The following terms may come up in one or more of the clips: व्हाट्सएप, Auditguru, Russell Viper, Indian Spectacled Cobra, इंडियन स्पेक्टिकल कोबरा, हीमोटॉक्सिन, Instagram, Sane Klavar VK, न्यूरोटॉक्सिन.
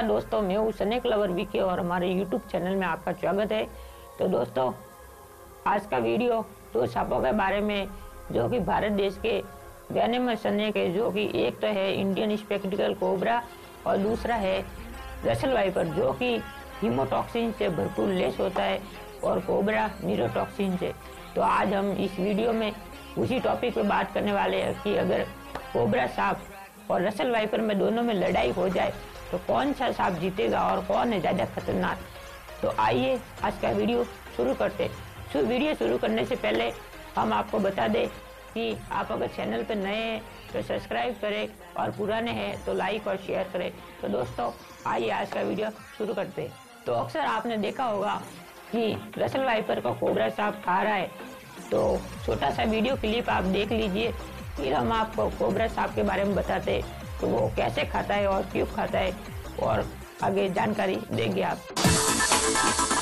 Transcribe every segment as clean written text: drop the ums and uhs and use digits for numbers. नमस्कार दोस्तों, मैं हूँ सने क्लावर वीके और हमारे यूट्यूब चैनल में आपका स्वागत है। तो दोस्तों, आज का वीडियो दो सांपों के बारे में जो कि भारत देश के वेनेमस स्नेक है, जो कि एक तो है इंडियन स्पेक्टिकल कोबरा और दूसरा है रसल वाइपर, जो कि हीमोटॉक्सिन से भरपूर लेस होता है और कोबरा न्यूरोटॉक्सिन से। तो आज हम इस वीडियो में उसी टॉपिक पर बात करने वाले हैं कि अगर कोबरा सांप और रसल वाइपर में दोनों में लड़ाई हो जाए तो कौन सा सांप जीतेगा और कौन है ज़्यादा खतरनाक। तो आइए आज का वीडियो शुरू करते हैं। वीडियो शुरू करने से पहले हम आपको बता दें कि आप अगर चैनल पर नए हैं तो सब्सक्राइब करें और पुराने हैं तो लाइक और शेयर करें। तो दोस्तों, आइए आज का वीडियो शुरू करते हैं। तो अक्सर आपने देखा होगा कि रसल वाइपर को कोबरा सांप खा रहा है, तो छोटा सा वीडियो क्लिप आप देख लीजिए, फिर हम आपको कोबरा सांप के बारे में बताते हैं तो वो कैसे खाता है और क्यों खाता है और आगे जानकारी देंगे आप।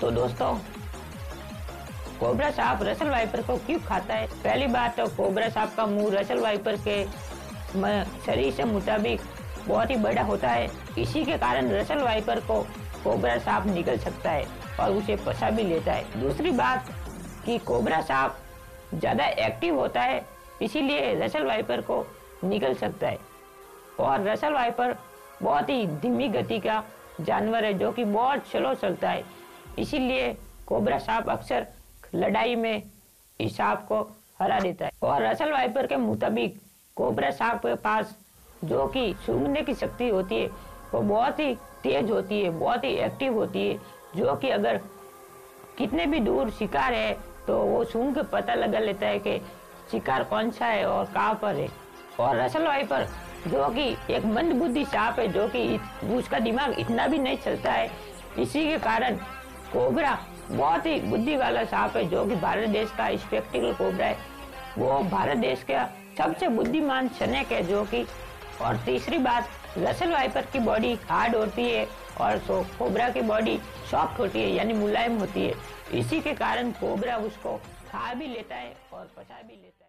तो दोस्तों, कोबरा सांप रसल वाइपर को क्यों खाता है? पहली बात तो कोबरा सांप का मुंह रसल वाइपर के शरीर से मुताबिक बहुत ही बड़ा होता है, इसी के कारण रसल वाइपर को कोबरा सांप निगल सकता है और उसे फंसा भी लेता है। दूसरी बात कि कोबरा सांप ज़्यादा एक्टिव होता है, इसीलिए रसल वाइपर को निगल सकता है। और रसल वाइपर बहुत ही धीमी गति का जानवर है जो कि बहुत स्लो चलता है, इसीलिए कोबरा सांप अक्सर लड़ाई में इस सांप को हरा देता है। और रसल वाइपर के मुताबिक कोबरा सांप के पास जो कि सूंघने की शक्ति होती है वो बहुत ही तेज होती है, बहुत ही एक्टिव होती है, जो कि अगर कितने भी दूर शिकार है तो वो सूंघ के पता लगा लेता है कि शिकार कौन सा है और कहाँ पर है। और रसल वाइपर जो कि एक मंदबुद्धि सांप है, जो कि उसका दिमाग इतना भी नहीं चलता है, इसी के कारण कोबरा बहुत ही बुद्धि वाला सांप है, जो कि भारत देश का स्पेक्टिकल कोबरा है, वो भारत देश का सबसे बुद्धिमान स्नेक है जो कि। और तीसरी बात, रसल वाइपर की बॉडी हार्ड होती है और कोबरा की बॉडी सॉफ्ट होती है, यानी मुलायम होती है, इसी के कारण कोबरा उसको खा भी लेता है और फंसा भी लेता है।